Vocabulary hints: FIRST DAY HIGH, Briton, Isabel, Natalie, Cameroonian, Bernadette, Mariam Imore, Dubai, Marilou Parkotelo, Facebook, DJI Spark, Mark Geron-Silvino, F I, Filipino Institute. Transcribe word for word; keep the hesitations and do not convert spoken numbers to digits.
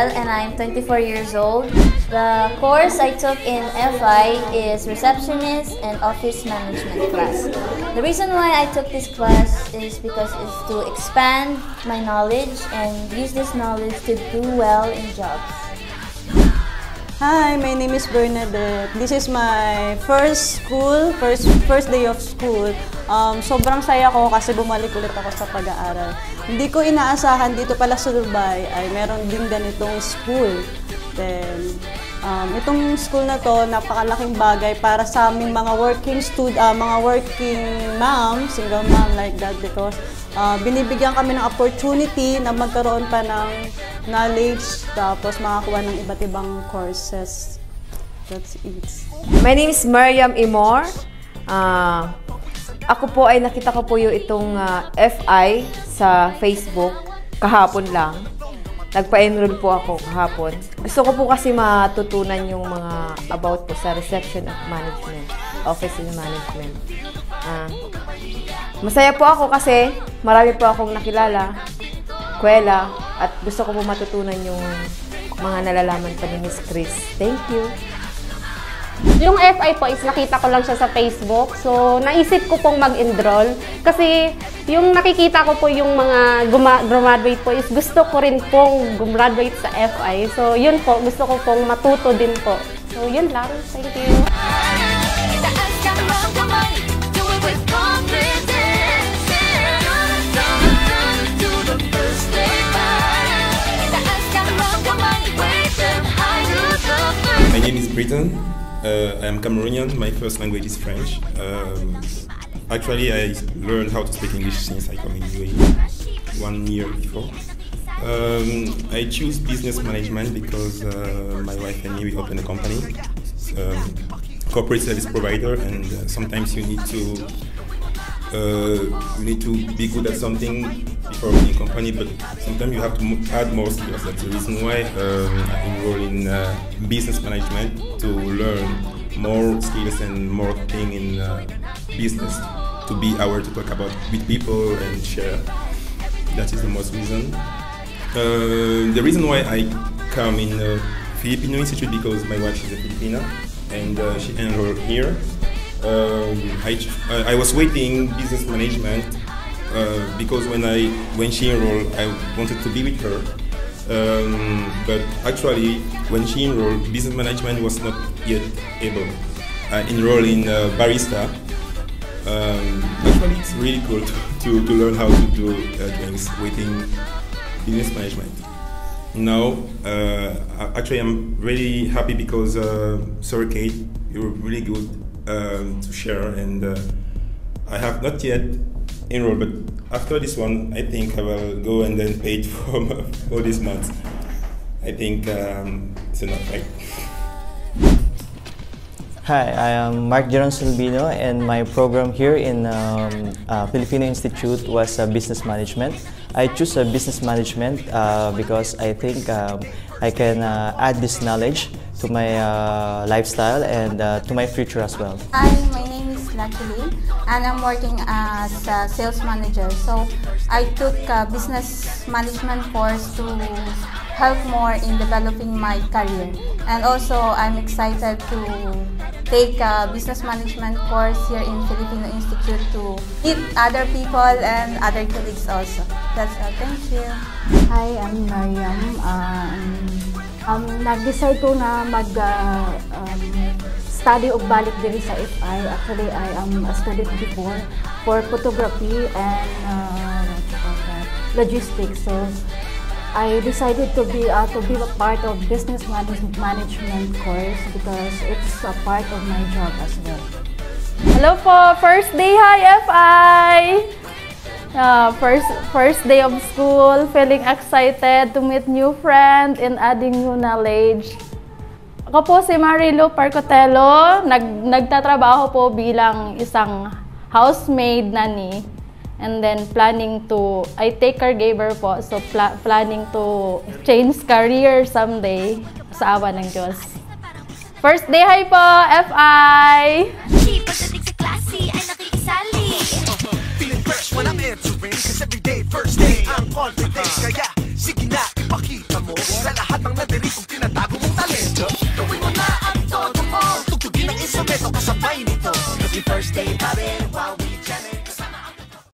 Isabel and I'm twenty-four years old. The course I took in F I is Receptionist and Office Management class. The reason why I took this class is because it's to expand my knowledge and use this knowledge to do well in jobs. Hi, my name is Bernadette. This is my first school, first first day of school. Um, sobrang saya ko kasi bumalik ulit ako sa pag-aaral. Hindi ko inaasahan dito pala sa Dubai ay meron din ganitong school. Then, um, itong school na to, napakalaking bagay para sa aming mga working stud, uh, mga working mom, single mom like that because uh, binibigyan kami ng opportunity na magkaroon pa ng knowledge tapos makakuha ng iba't ibang courses. That's it. My name is Mariam Imore. Uh, ako po ay nakita ko po yung itong uh, F I sa Facebook kahapon lang. Nagpa-enroll po ako kahapon. Gusto ko po kasi matutunan yung mga about po sa reception of management, office in management. Uh, masaya po ako kasi marami po akong nakilala, kwela, at gusto ko po matutunan yung mga nalalaman pa ni Miss Chris. Thank you! Yung F I po is nakita ko lang siya sa Facebook. So, naisip ko pong mag-enroll. Kasi, yung nakikita ko po yung mga graduate po is gusto ko rin pong gumraduate sa F I. So, yun po. Gusto ko pong matuto din po. So, yun lang. Thank you. My name is Briton. Uh, I am Cameroonian, my first language is French. Um, actually, I learned how to speak English since I came in U A E, one year before. Um, I choose business management because uh, my wife and me, we open a company, um, corporate service provider, and uh, sometimes you need to uh, you need to be good at something before opening a company, but sometimes you have to add more skills. That's the reason why um, I enroll in uh, business management, to learn more skills and more thing in uh, business, to be aware to talk about with people and share. That is the most reason. Uh, the reason why I come in the Filipino Institute because my wife is a Filipina and uh, she enrolled here. Um, I, I was waiting business management uh, because when, I, when she enrolled I wanted to be with her. Um, but actually, when she enrolled, business management was not yet able. I enrolled in uh, barista. Um, actually, it's really cool to, to, to learn how to do uh, drinks within business management. Now, uh, actually, I'm really happy because uh, Sir Kate, you were really good um, to share, and uh, I have not yet enrolled, but after this one, I think I will go and then pay it for all these months. I think um, it's enough, right? Hi, I am Mark Geron-Silvino, and my program here in um, uh, Filipino Institute was uh, business management. I choose uh, business management uh, because I think um, I can uh, add this knowledge to my uh, lifestyle and uh, to my future as well. Hi, my name is Natalie, and I'm working as a sales manager. So I took a business management course to help more in developing my career. And also, I'm excited to take a business management course here in Filipino Institute to meet other people and other colleagues also. That's all. Thank you. Hi, I'm Mariam. Um, um, nag-decide ko na mag uh, um, study of balik diri sa F I. Actually, I am a student before for photography and uh, logistics. So I decided to be uh, to be a part of business management course because it's a part of my job as well. Hello po, first day hi F I. Uh, first first day of school, feeling excited to meet new friends and adding new knowledge. Ako po si Marilou Parkotelo, nag nagtatrabaho po bilang isang housemaid nanny. And then planning to, I take caregiver po, so pla planning to change career someday sa awa ng Diyos. First day hi po, F I! Pagdating sa klase ay nakikisali.